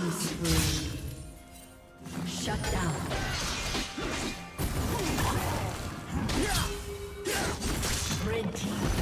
Killing spree. Shut down. Red team double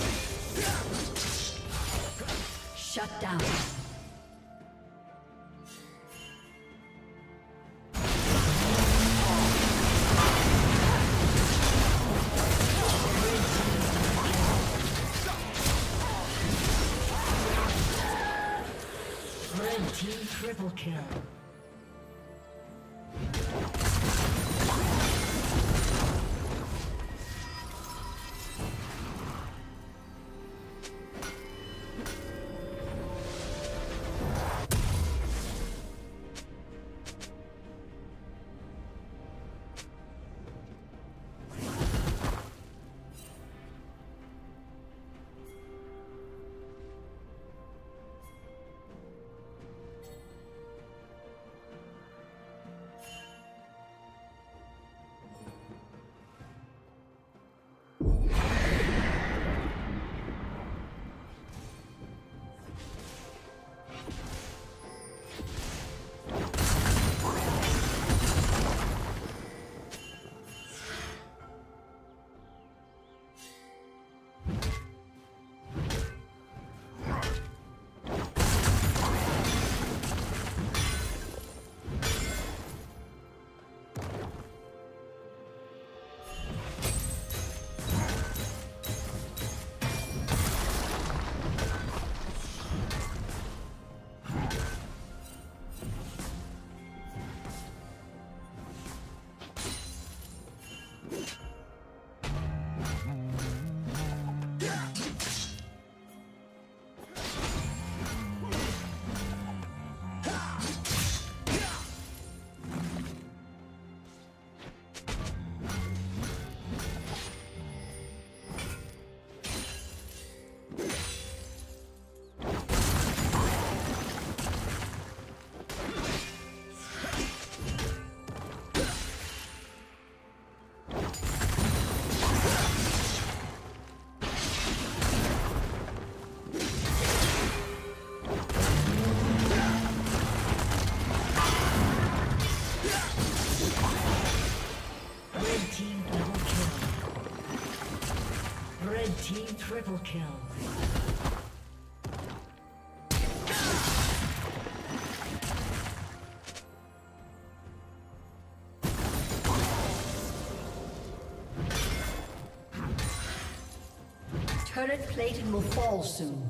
kill. Shut down. Red team triple kill. Red team triple kill. Turret plating will fall soon.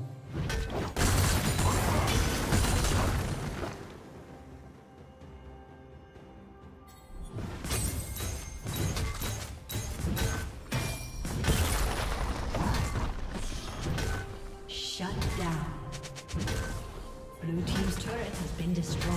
Shut down. Blue team's turret has been destroyed.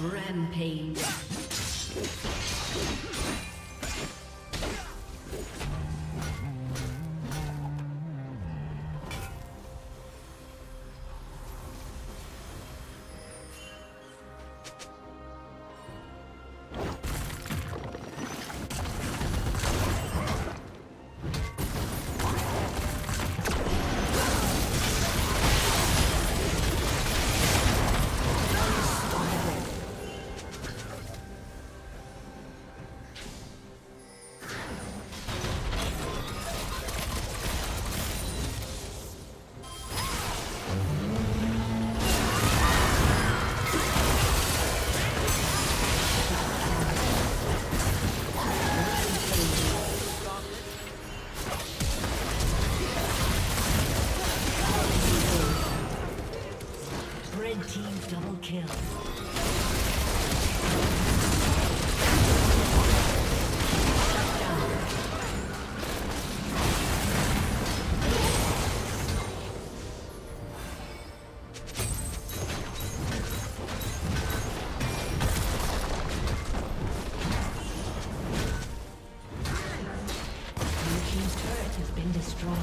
Rampage. destroyed.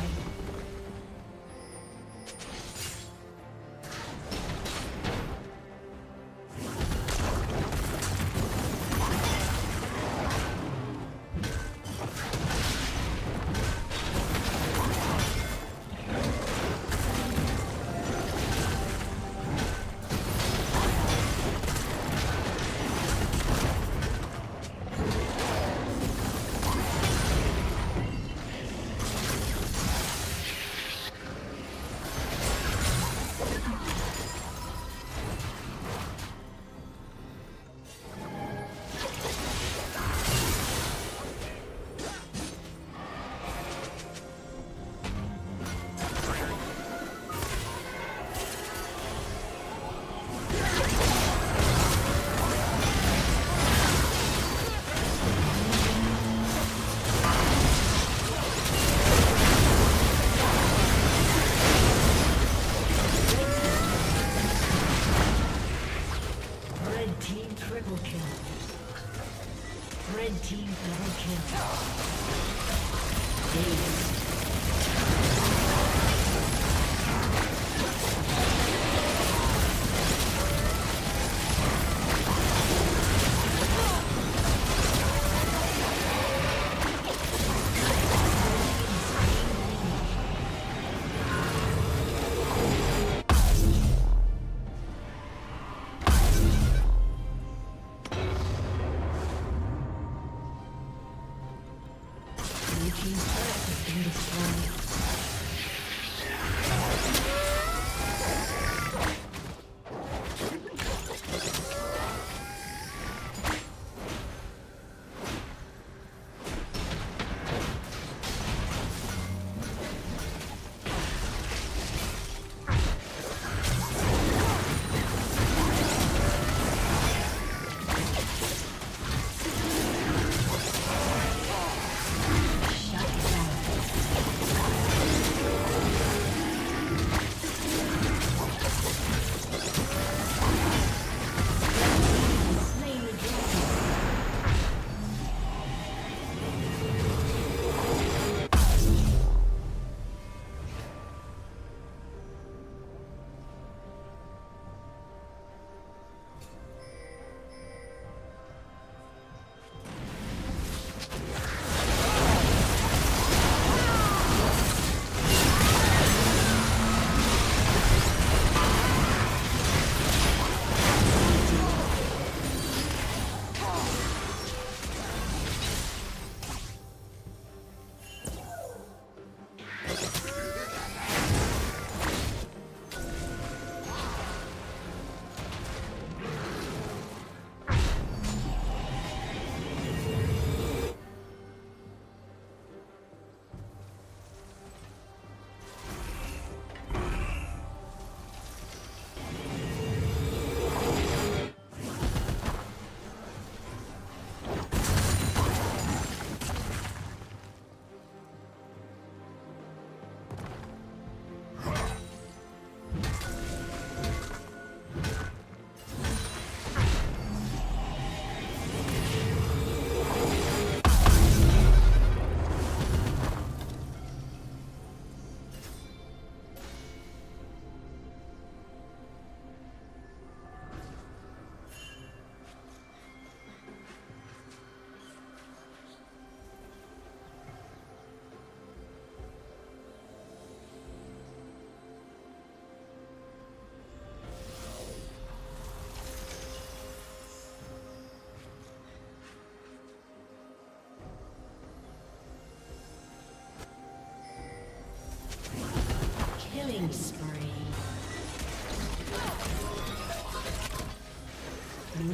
Blue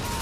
destroyed.